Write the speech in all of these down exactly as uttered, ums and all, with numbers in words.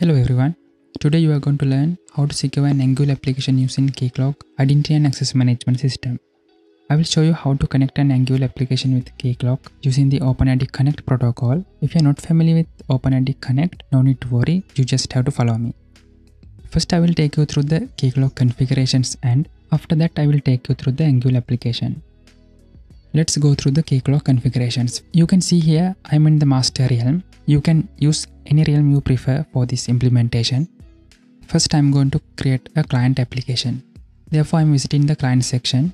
Hello everyone, today you are going to learn how to secure an Angular application using Keycloak Identity and Access Management System. I will show you how to connect an Angular application with Keycloak using the OpenID Connect protocol. If you are not familiar with OpenID Connect, no need to worry, you just have to follow me. First I will take you through the Keycloak configurations and after that I will take you through the Angular application. Let's go through the Keycloak configurations. You can see here I'm in the master realm. You can use any realm you prefer for this implementation. First I'm going to create a client application. Therefore I'm visiting the client section.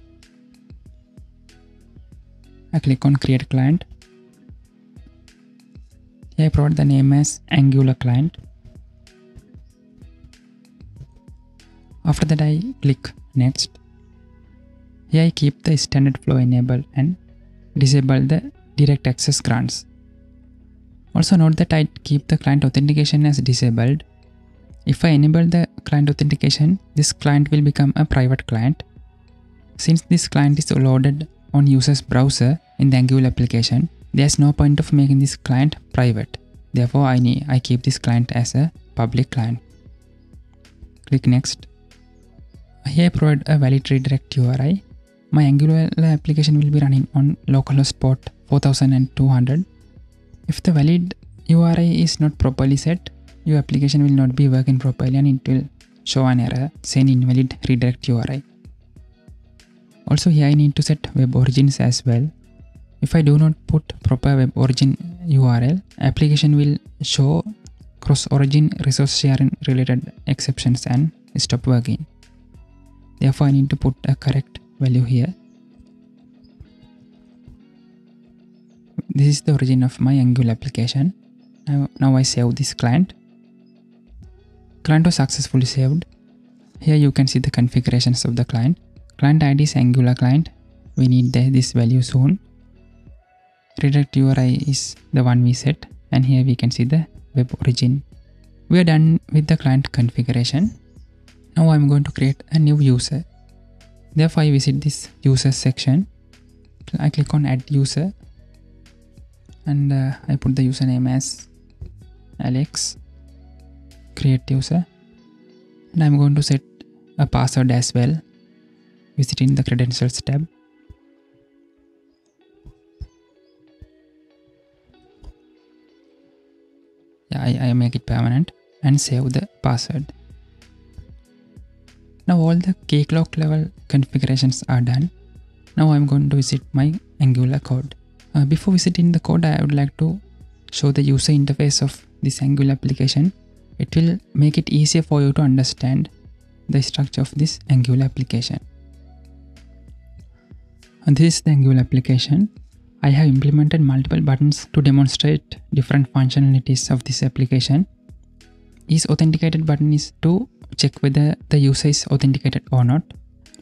I click on create client. Here I provide the name as Angular client. After that I click next. Here I keep the standard flow enabled and disable the direct access grants. Also note that I keep the client authentication as disabled. If I enable the client authentication, this client will become a private client. Since this client is loaded on user's browser in the Angular application, there's no point of making this client private. Therefore, I, need, I keep this client as a public client. Click next. Here I provide a valid redirect U R I. My Angular application will be running on localhost port four thousand two hundred. If the valid U R I is not properly set, your application will not be working properly and it will show an error saying invalid redirect U R I. Also here I need to set web origins as well. If I do not put proper web origin U R L, application will show cross-origin resource sharing related exceptions and stop working. Therefore I need to put a correct value here. This is the origin of my Angular application. Now, now I save this client. Client was successfully saved. Here you can see the configurations of the client. Client I D is Angular client. We need the, this value soon. Redirect U R I is the one we set, and here we can see the web origin. We are done with the client configuration. Now I am going to create a new user. Therefore I visit this user section. I click on add user. And uh, I put the username as Alex, create user, and I'm going to set a password as well, visiting the credentials tab. Yeah, I, I make it permanent and save the password. Now all the Keycloak level configurations are done. Now I'm going to visit my Angular code. Uh, before visiting the code, I would like to show the user interface of this Angular application. It will make it easier for you to understand the structure of this Angular application. And this is the Angular application. I have implemented multiple buttons to demonstrate different functionalities of this application. Each authenticated button is to check whether the user is authenticated or not.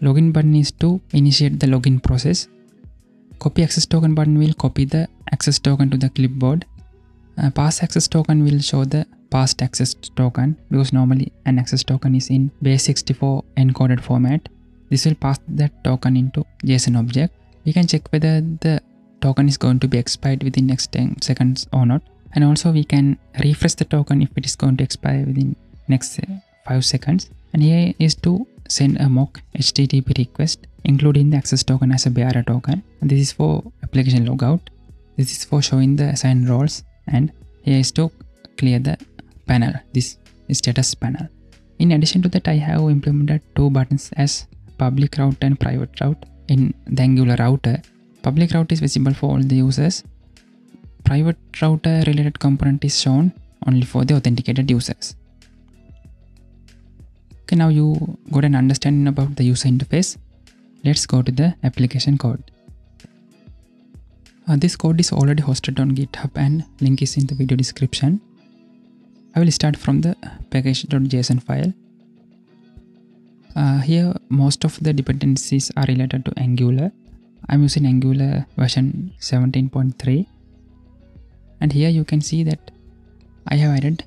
Login button is to initiate the login process. Copy access token button will copy the access token to the clipboard. Uh, pass access token will show the past access token, because normally an access token is in base sixty-four encoded format. This will pass that token into JSON object. We can check whether the token is going to be expired within next ten seconds or not. And also we can refresh the token if it is going to expire within next five seconds. And here is to send a mock H T T P request, including the access token as a bearer token. And this is for application logout. This is for showing the assigned roles, and here is to clear the panel, this status panel. In addition to that, I have implemented two buttons as public route and private route in the Angular router. Public route is visible for all the users. Private router related component is shown only for the authenticated users. Okay, now you got an understanding about the user interface. Let's go to the application code. Uh, this code is already hosted on GitHub and link is in the video description. I will start from the package.json file. Uh, here most of the dependencies are related to Angular. I'm using Angular version seventeen point three, and here you can see that I have added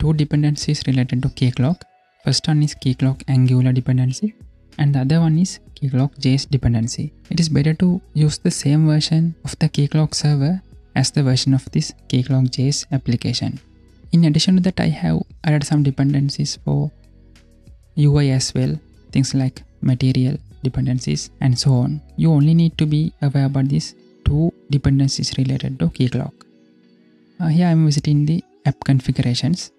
two dependencies related to Keycloak. First one is Keycloak Angular dependency, and the other one is Keycloak J S dependency. It is better to use the same version of the Keycloak server as the version of this Keycloak J S application. In addition to that, I have added some dependencies for U I as well, things like material dependencies and so on. You only need to be aware about these two dependencies related to Keycloak. Uh, here I am visiting the app configurations.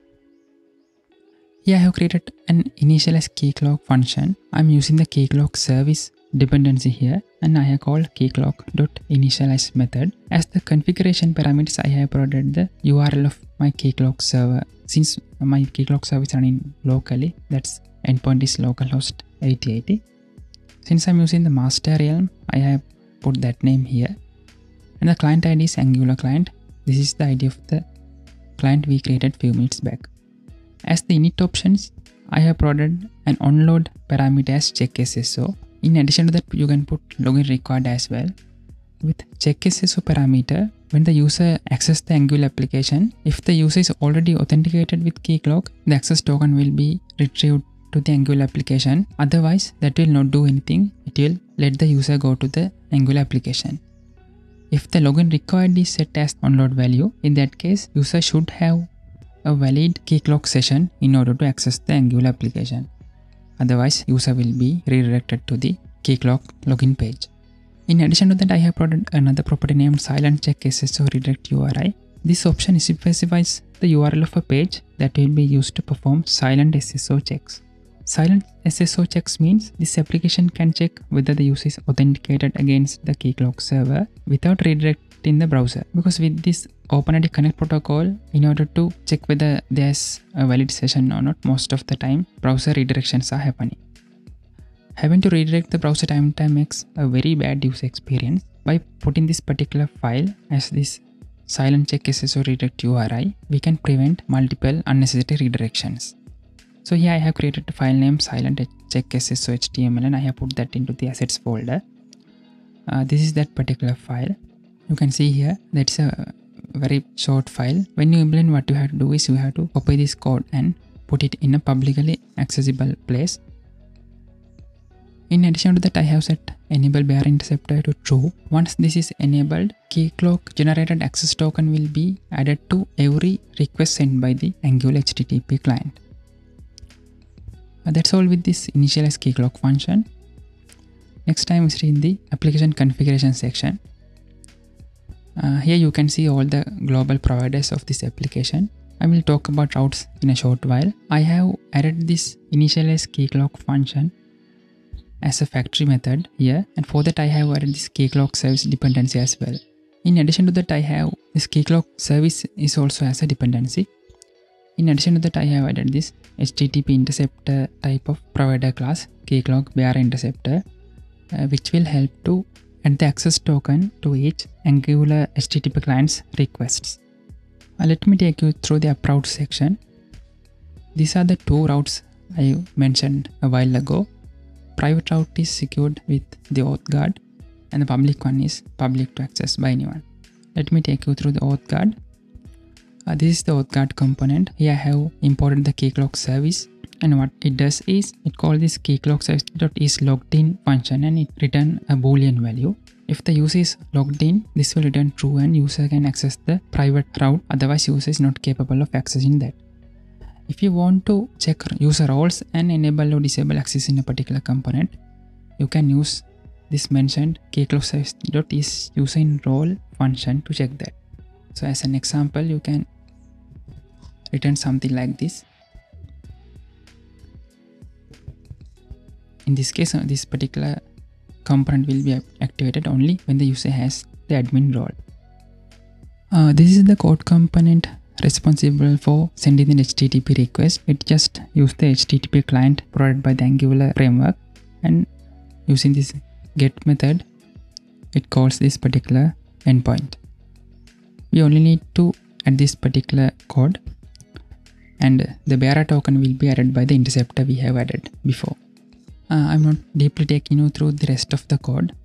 Here I have created an initialize Keycloak function. I am using the Keycloak service dependency here, and I have called Keycloak.initialize method. As the configuration parameters, I have provided the U R L of my Keycloak server. Since my Keycloak server is running locally, that's endpoint is localhost eighty eighty. Since I'm using the master realm, I have put that name here, and the client I D is Angular client. This is the I D of the client we created few minutes back. As the init options, I have provided an onload parameter as check S S O. In addition to that, you can put login required as well. With check S S O parameter, when the user accesses the Angular application, if the user is already authenticated with Keycloak, the access token will be retrieved to the Angular application. Otherwise, that will not do anything. It will let the user go to the Angular application. If the login required is set as onload value, in that case, user should have a valid Keycloak session in order to access the Angular application. Otherwise, user will be redirected to the Keycloak login page. In addition to that, I have provided another property named silent check S S O redirect U R I. This option specifies the U R L of a page that will be used to perform silent S S O checks. Silent S S O checks means this application can check whether the user is authenticated against the Keycloak server without redirecting the browser. Because with this OpenID Connect protocol, in order to check whether there's a valid session or not, most of the time browser redirections are happening. Having to redirect the browser time time makes a very bad user experience. By putting this particular file as this silent check S S O redirect U R I, we can prevent multiple unnecessary redirections. So here I have created a file name silent check S S O H T M L, and I have put that into the assets folder. Uh, this is that particular file. You can see here that's a very short file. When you implement, what you have to do is you have to copy this code and put it in a publicly accessible place. In addition to that, I have set enable bearer interceptor to true. Once this is enabled, Keycloak generated access token will be added to every request sent by the Angular H T T P client. Uh, that's all with this initialize Keycloak function. Next time is in the application configuration section. Uh, here you can see all the global providers of this application. I will talk about routes in a short while. I have added this initialize Keycloak function as a factory method here, and for that I have added this Keycloak service dependency as well. In addition to that, I have this Keycloak service is also as a dependency. In addition to that, I have added this H T T P interceptor type of provider class Keycloak Bearer interceptor, uh, which will help to add the access token to each Angular H T T P client's requests. Uh, let me take you through the app route section. These are the two routes I mentioned a while ago. Private route is secured with the auth guard, and the public one is public to access by anyone. Let me take you through the auth guard. Uh, this is the authguard component. Here I have imported the Keycloak service, and what it does is it calls this Keycloak service.isLoggedIn function, and it returns a boolean value. If the user is logged in, this will return true and user can access the private route, otherwise user is not capable of accessing that. If you want to check user roles and enable or disable access in a particular component, you can use this mentioned Keycloak service.isUserInRole function to check that. So as an example, you can return something like this. In this case, this particular component will be activated only when the user has the admin role. Uh, this is the code component responsible for sending an H T T P request. It just uses the H T T P client provided by the Angular framework, and using this get method, it calls this particular endpoint. We only need to add this particular code, and the bearer token will be added by the interceptor we have added before. Uh, I'm not deeply taking you through the rest of the code.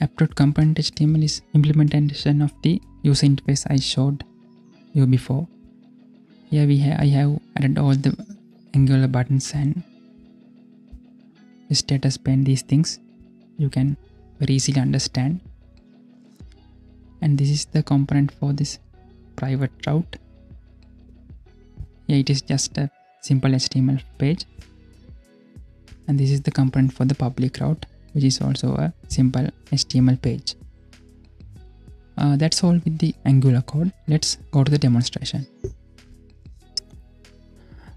App.component.html is implementation of the user interface I showed you before. Here we ha I have added all the Angular buttons and status pane, these things you can very easily understand. And this is the component for this private route. Yeah, it is just a simple H T M L page. And this is the component for the public route, which is also a simple H T M L page. Uh, that's all with the Angular code. Let's go to the demonstration.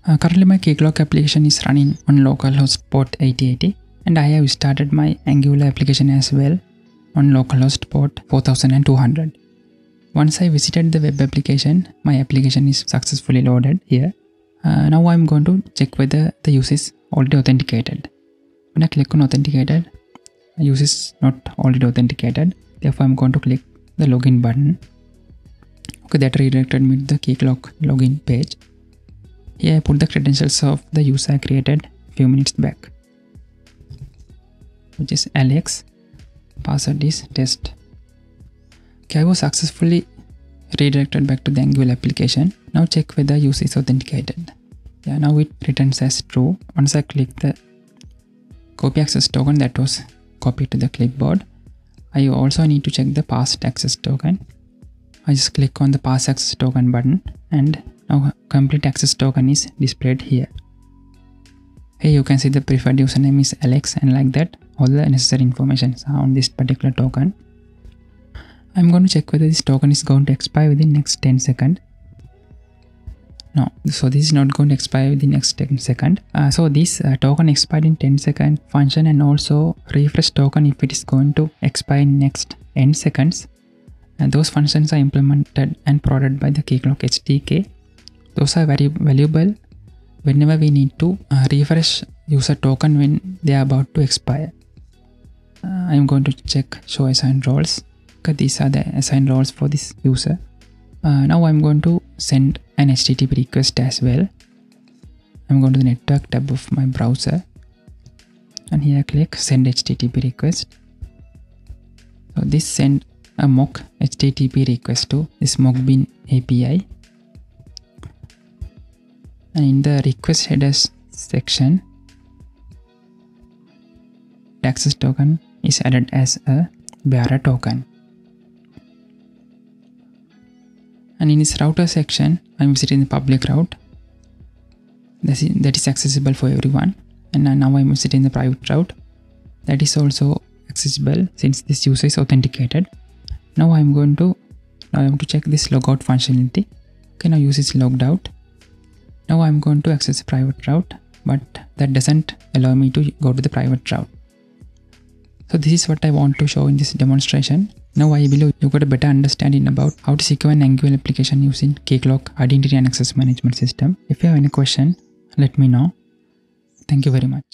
Uh, currently my Keycloak application is running on localhost port eighty eighty, and I have started my Angular application as well on localhost port four thousand two hundred. Once I visited the web application, my application is successfully loaded here. Uh, now I'm going to check whether the use is already authenticated. When I click on authenticated, the use is not already authenticated. Therefore, I'm going to click the login button. Okay, that redirected me to the Keycloak login page. Here I put the credentials of the user I created a few minutes back, which is Alex. Password is test. Okay, I was successfully redirected back to the Angular application. Now check whether user is authenticated. Yeah, now it returns as true. Once I click the copy access token that was copied to the clipboard, I also need to check the past access token. I just click on the past access token button, and now complete access token is displayed here. Here you can see the preferred username is Alex, and like that all the necessary information are on this particular token. I'm going to check whether this token is going to expire within next ten seconds. No, so this is not going to expire within next ten seconds. Uh, so this uh, token expired in ten second function, and also refresh token if it is going to expire in next ten seconds. And those functions are implemented and prodded by the Keycloak S D K. Those are very valuable whenever we need to uh, refresh user token when they are about to expire. Uh, I am going to check show assigned roles. Okay, these are the assigned roles for this user. Uh, now I am going to send an H T T P request as well. I am going to the network tab of my browser, and here I click send H T T P request. So this send a mock H T T P request to this mockbin A P I. And in the request headers section, the access token is added as a bearer token. And in this router section, I'm visiting the public route that is accessible for everyone. And now I'm visiting the private route that is also accessible since this user is authenticated. Now I'm going to now I'm going to check this logout functionality. Okay, now user is logged out. Now I'm going to access the private route, but that doesn't allow me to go to the private route. So this is what I want to show in this demonstration. Now I believe you got a better understanding about how to secure an Angular application using Keycloak Identity and Access Management System. If you have any question, let me know. Thank you very much.